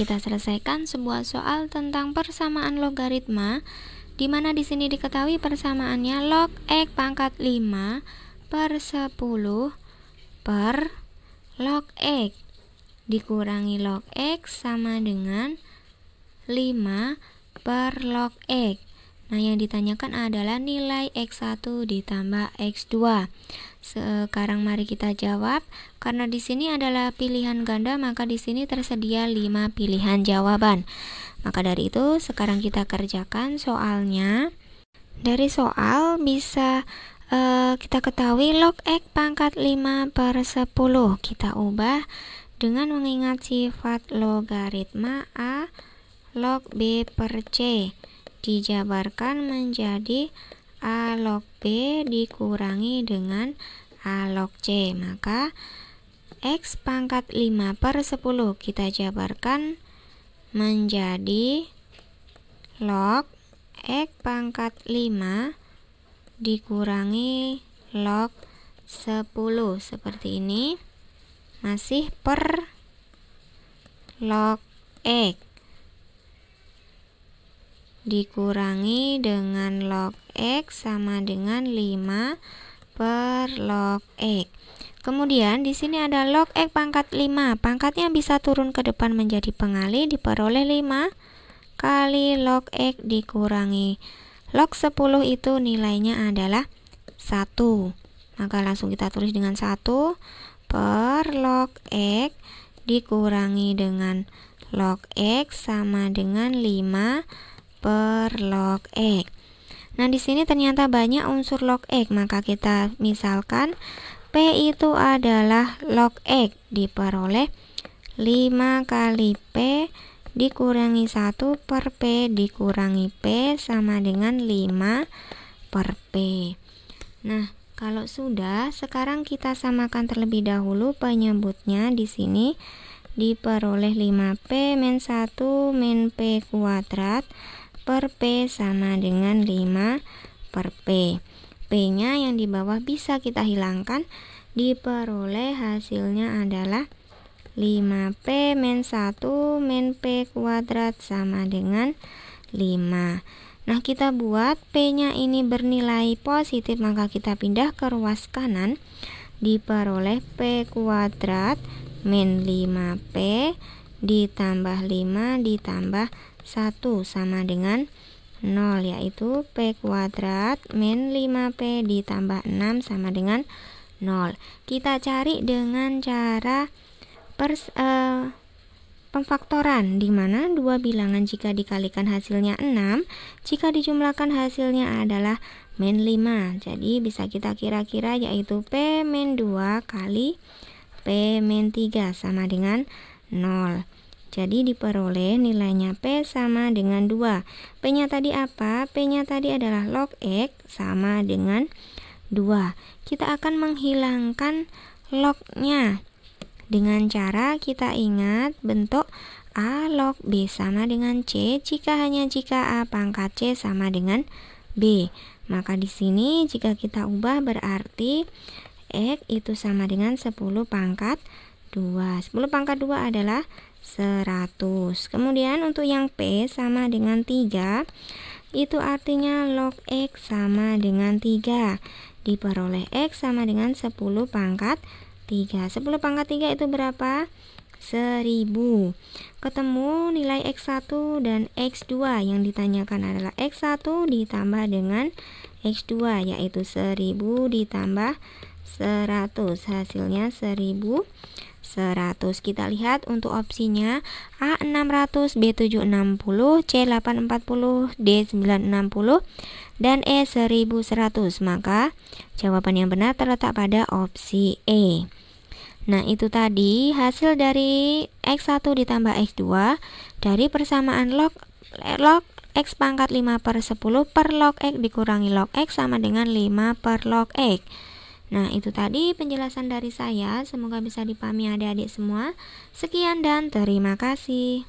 kita selesaikan sebuah soal tentang persamaan logaritma, di mana di sini diketahui persamaannya log x pangkat 5 per 10 per log x dikurangi log x sama dengan 5 per log x. Nah, yang ditanyakan adalah nilai X1 ditambah X2. Sekarang mari kita jawab. Karena di sini adalah pilihan ganda, maka di sini tersedia 5 pilihan jawaban. Maka dari itu, sekarang kita kerjakan soalnya. Dari soal bisa kita ketahui log X pangkat 5 per 10. Kita ubah dengan mengingat sifat logaritma A log B per C. Dijabarkan menjadi A log B dikurangi dengan A log C. Maka X pangkat 5 per 10 kita jabarkan menjadi log X pangkat 5 dikurangi log 10 seperti ini, masih per log X dikurangi dengan log X sama dengan 5 per log X. Kemudian di sini ada log X pangkat 5. Pangkatnya bisa turun ke depan menjadi pengali, diperoleh 5 kali log X dikurangi log 10, itu nilainya adalah 1. Maka langsung kita tulis dengan 1 per log X dikurangi dengan log X sama dengan 5 per log X. Nah, di sini ternyata banyak unsur log X, maka kita misalkan P itu adalah log X, diperoleh 5 kali P dikurangi 1 per P dikurangi P sama dengan 5 per P. Nah, kalau sudah, sekarang kita samakan terlebih dahulu penyebutnya. Di sini diperoleh 5P min 1 min P kuadrat per P sama dengan 5 per P. P-nya yang di bawah bisa kita hilangkan, diperoleh hasilnya adalah 5P min 1 min P kuadrat sama dengan 5. Nah, kita buat P-nya ini bernilai positif, maka kita pindah ke ruas kanan, diperoleh P kuadrat min 5P ditambah 5 ditambah 1 sama dengan 0, yaitu P kuadrat min 5P ditambah 6 sama dengan 0. Kita cari dengan cara pemfaktoran, dimana dua bilangan jika dikalikan hasilnya 6, jika dijumlahkan hasilnya adalah min 5. Jadi bisa kita kira-kira, yaitu P min 2 kali P min 3 sama dengan 0. Jadi diperoleh nilainya P sama dengan 2. P-nya tadi apa? P-nya tadi adalah log X sama dengan 2. Kita akan menghilangkan lognya dengan cara kita ingat bentuk A log B sama dengan C jika hanya jika A pangkat C sama dengan B. Maka di sini jika kita ubah berarti X itu sama dengan 10 pangkat 2. 10 pangkat 2 adalah 100. Kemudian untuk yang P sama dengan 3, itu artinya log X sama dengan 3, diperoleh X sama dengan 10 pangkat 3. 10 pangkat 3 itu berapa? 1000. Ketemu nilai X1 dan X2. Yang ditanyakan adalah X1 ditambah dengan X2, yaitu 1000 ditambah 100, hasilnya 1100. Kita lihat untuk opsinya A 600, B 760, C 840, D 960 dan E 1100. Maka jawaban yang benar terletak pada opsi E. Nah, itu tadi hasil dari X1 ditambah X2 dari persamaan log X pangkat 5 per 10 per log X dikurangi log X sama dengan 5 per log X. Nah, itu tadi penjelasan dari saya. Semoga bisa dipahami adik-adik semua. Sekian dan terima kasih.